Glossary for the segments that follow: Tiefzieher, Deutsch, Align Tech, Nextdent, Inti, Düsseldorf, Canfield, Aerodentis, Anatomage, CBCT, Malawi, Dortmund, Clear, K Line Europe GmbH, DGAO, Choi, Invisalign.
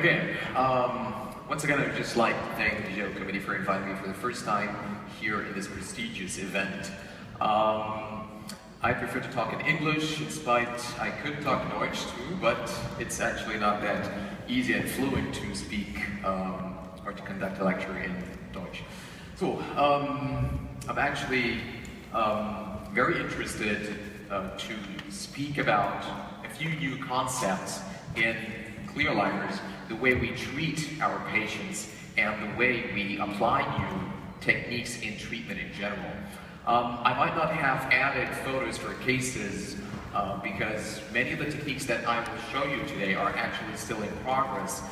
Again, once again, I'd just like to thank the DGAO committee for inviting me for the first time here in this prestigious event. I prefer to talk in English, despite I could talk Deutsch too, but it's actually not that easy and fluent to speak or to conduct a lecture in Deutsch. So, I'm actually very interested to speak about a few new concepts in clear aligners, the way we treat our patients and the way we apply new techniques in treatment in general. I might not have added photos for cases because many of the techniques that I will show you today are actually still in progress.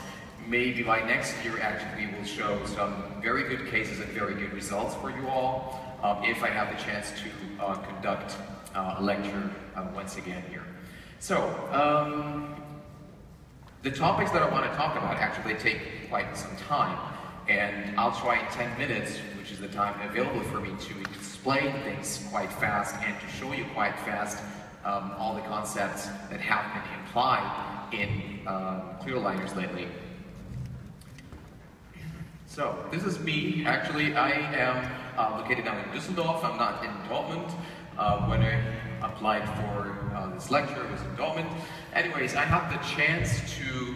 Maybe by next year actually we will show some very good cases and very good results for you all if I have the chance to conduct a lecture once again here. So, the topics that I want to talk about actually take quite some time, and I'll try in 10 minutes, which is the time available for me, to explain things quite fast and to show you quite fast all the concepts that have been implied in clear aligners lately. So, this is me. Actually, I am located now in Düsseldorf. I'm not in Dortmund. When I applied for this lecture, it was in Dortmund. Anyways, I had the chance to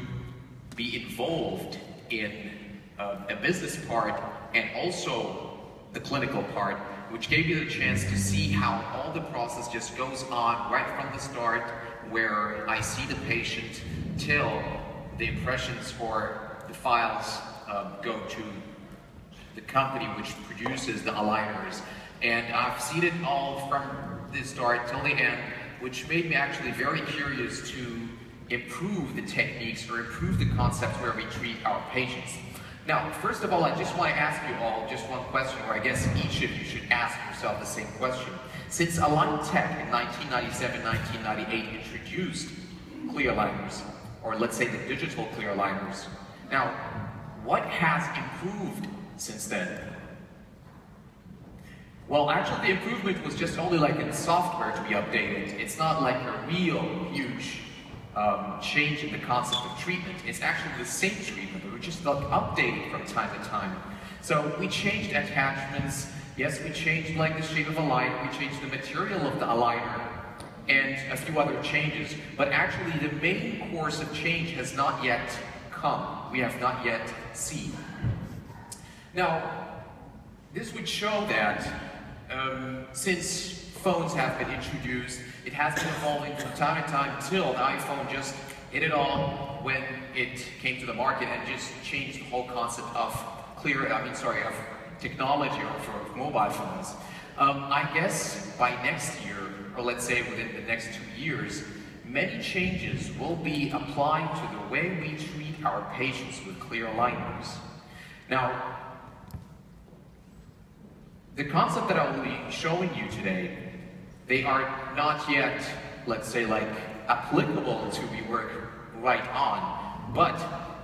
be involved in a business part and also the clinical part, which gave me the chance to see how all the process just goes on right from the start, where I see the patient till the impressions or the files go to the company which produces the aligners. And I've seen it all from the start till the end, which made me actually very curious to improve the techniques or improve the concepts where we treat our patients. Now, first of all, I just want to ask you all just one question, or I guess each of you should ask yourself the same question. Since Align Tech in 1997, 1998 introduced clear aligners, or let's say the digital clear aligners, now, what has improved since then? Well, actually the improvement was just only like in software to be updated. It's not like a real huge change in the concept of treatment. It's actually the same treatment, but we just like updated from time to time. So we changed attachments. Yes, we changed like the shape of a line. We changed the material of the aligner and a few other changes. But actually the main course of change has not yet come. We have not yet seen. Now, this would show that since phones have been introduced, it has been evolving from time to time till the iPhone just hit it all when it came to the market and just changed the whole concept of of technology or for mobile phones. I guess by next year, or let's say within the next 2 years, many changes will be applied to the way we treat our patients with clear aligners. Now, the concept that I will be showing you today, they are not yet, let's say, like applicable to be work right on, but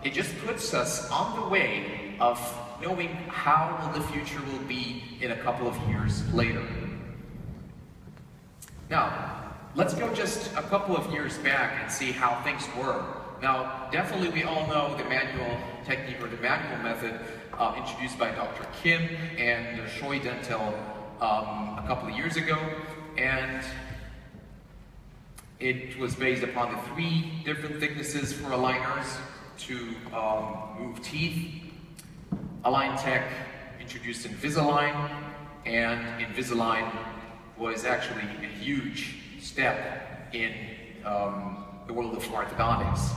it just puts us on the way of knowing how the future will be in a couple of years later. Now, let's go just a couple of years back and see how things were. Now, definitely we all know the manual technique or the manual method introduced by Dr. Kim and Choi Dental a couple of years ago. And it was based upon the 3 different thicknesses for aligners to move teeth. Align Tech introduced Invisalign, and Invisalign was actually a huge step in the world of orthodontics.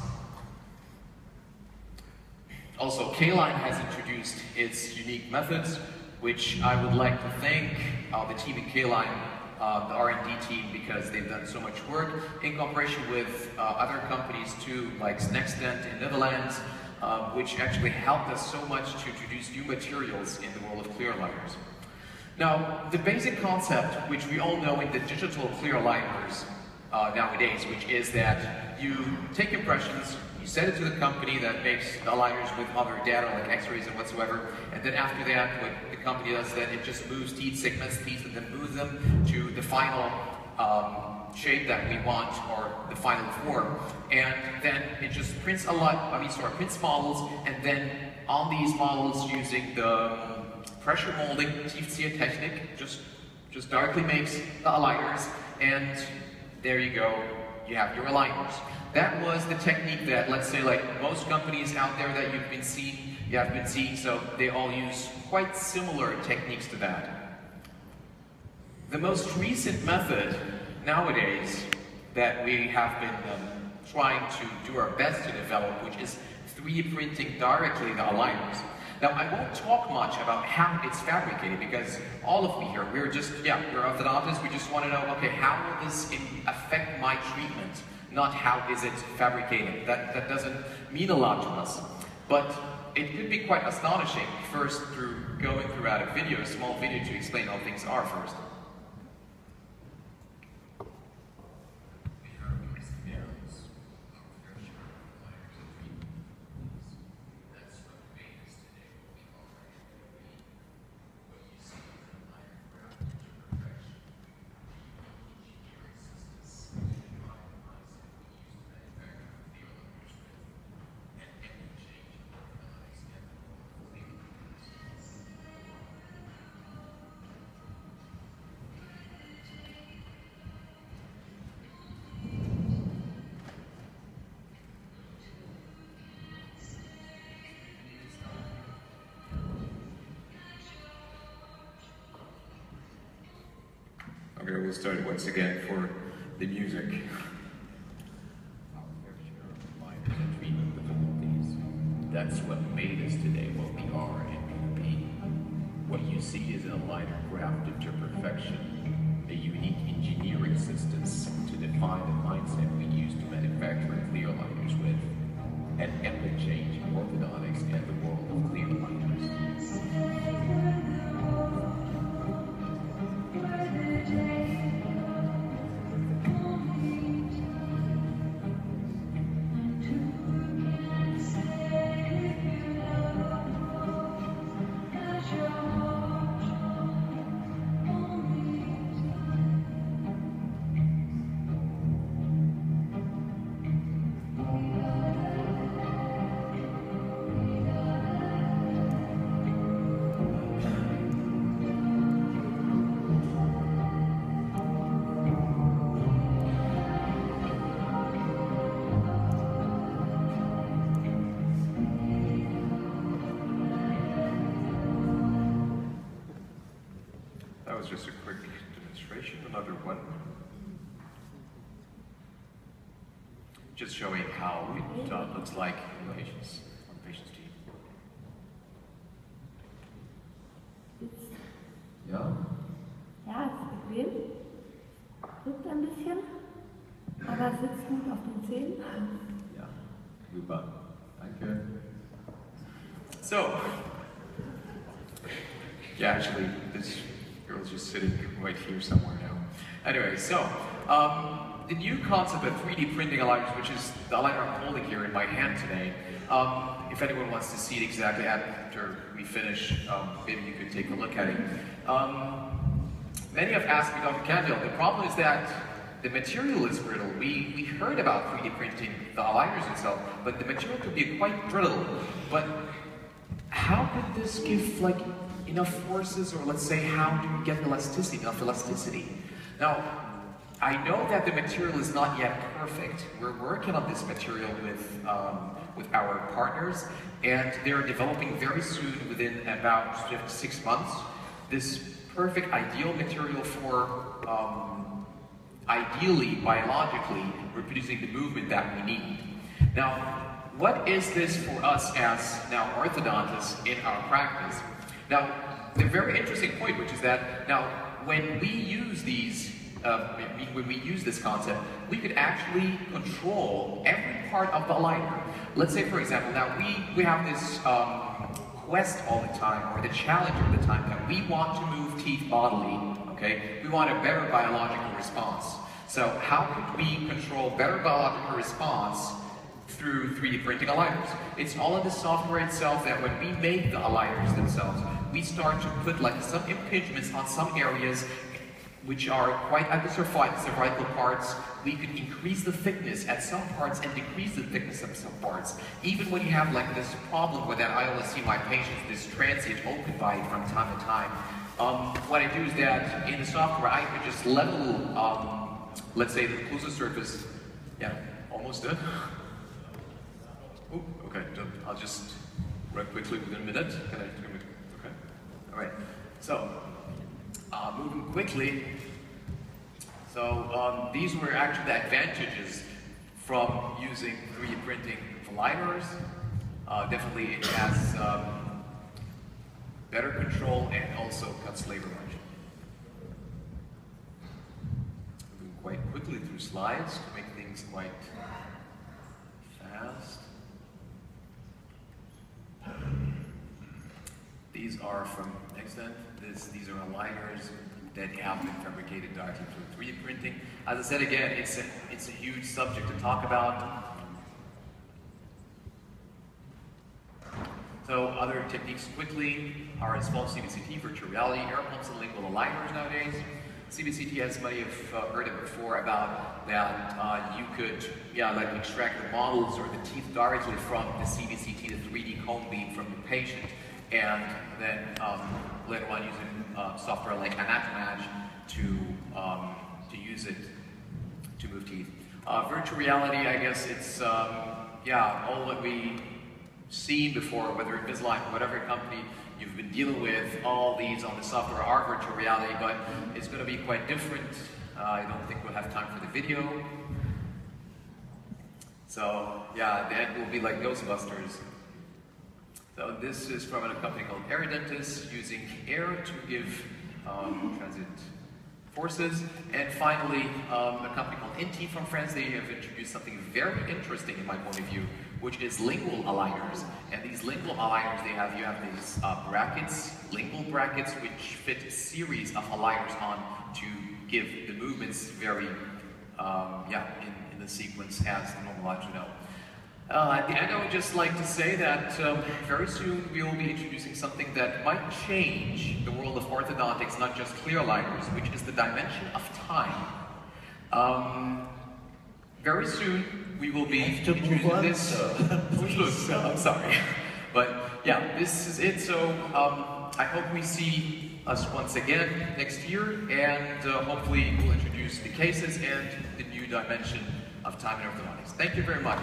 Also, K Line has introduced its unique methods, which I would like to thank the team at K Line, the R&D team, because they've done so much work in cooperation with other companies too, like Nextdent in Netherlands, which actually helped us so much to introduce new materials in the world of clear aligners. Now, the basic concept, which we all know in the digital clear aligners nowadays, which is that you take impressions, you send it to the company that makes the aligners with other data like x-rays and whatsoever, and then after that what the company does then it just moves teeth, segments teeth, and then moves them to the final shape that we want, or the final form. And then it just prints a lot, sorry, prints models, and then on these models, using the pressure molding Tiefzieher technique, just directly makes the aligners, and there you go, you have your aligners. That was the technique that, let's say, like most companies out there that you've been seeing, so they all use quite similar techniques to that. The most recent method nowadays that we have been trying to do our best to develop, which is 3D printing directly the aligners. Now, I won't talk much about how it's fabricated, because all of me here, we're orthodontists, we just want to know, okay, how will this affect my treatment? Not how is it fabricated. That doesn't mean a lot to us. But it could be quite astonishing, first through going throughout a video, a small video to explain how things are first. We'll start once again for the music. That's what made us today, what we are and will be. What you see is an aligner grafted to perfection, a unique engineering system to define the mindset we use to manufacture clear aligners with, an epic change in orthodontics and the world of clear aligners. Just a quick demonstration, another one. Just showing how it looks like on the patient's teeth. Ja? Ja, es bequem. Drückt ein bisschen, aber es sitzt gut auf den Zähnen. Ja, super. Danke. So, yeah, actually, this girl's just sitting right here somewhere now. Anyway, so the new concept of 3D printing aligners, which is the aligner I'm holding here in my hand today. If anyone wants to see it exactly after we finish, maybe you could take a look at it. Many have asked me, Dr. Canfield, the problem is that the material is brittle. We heard about 3D printing the aligners itself, but the material could be quite brittle. But how could this give like enough forces, or let's say, how do we get elasticity, enough elasticity? Now, I know that the material is not yet perfect. We're working on this material with our partners, and they're developing very soon, within about 6 months, this perfect ideal material for, ideally, biologically, reproducing the movement that we need. Now, what is this for us as, now, orthodontists in our practice? Now, the very interesting point, which is that now when we use these, when we use this concept, we could actually control every part of the aligner. Let's say, for example, now we have this quest all the time, or the challenge all the time, that we want to move teeth bodily. Okay, we want a better biological response. So, how could we control better biological response through 3D printing aligners? It's all in the software itself, that when we make the aligners themselves, we start to put like some impingements on some areas which are quite at the cervical parts, we could increase the thickness at some parts and decrease the thickness of some parts. Even when you have like this problem with that, I always see my patients, this transient open bite from time to time. What I do is that in the software, I could just level, let's say the occlusal surface. Yeah, almost done. Oh, okay, done. I'll just wrap quickly within a minute. Okay, all right. So, moving quickly, so these were actually the advantages from using 3D printing for aligners. Definitely it has better control and also cuts labor margin. Moving quite quickly through slides to make things quite fast. These are from Nextdent. These are aligners that have been fabricated directly through 3D printing. As I said again, it's a huge subject to talk about. So other techniques quickly are small CBCT, virtual reality, air pumps, and lingual aligners nowadays. CBCT, as many have heard it before about, that you could like extract the models or the teeth directly from the CBCT, the 3D cone beam from the patient, and then later on using software like Anatomage to use it to move teeth. Virtual reality, I guess it's all that we've seen before, whether Invisalign or whatever company you've been dealing with, all these on the software are virtual reality, but it's going to be quite different. I don't think we'll have time for the video. So yeah, the end will be like Ghostbusters. So this is from a company called Aerodentis, using air to give transient forces. And finally, a company called Inti from France, they have introduced something very interesting in my point of view, which is lingual aligners. And these lingual aligners, you have these brackets, lingual brackets, which fit a series of aligners on to give the movements very, in the sequence as the normal eye to know. At the end, I would just like to say that very soon we will be introducing something that might change the world of orthodontics, not just clear aligners, which is the dimension of time. Very soon we will be introducing this. I'm sorry, but yeah, this is it. So I hope we see us once again next year, and hopefully we'll introduce the cases and the new dimension of time and orthodontics. Thank you very much.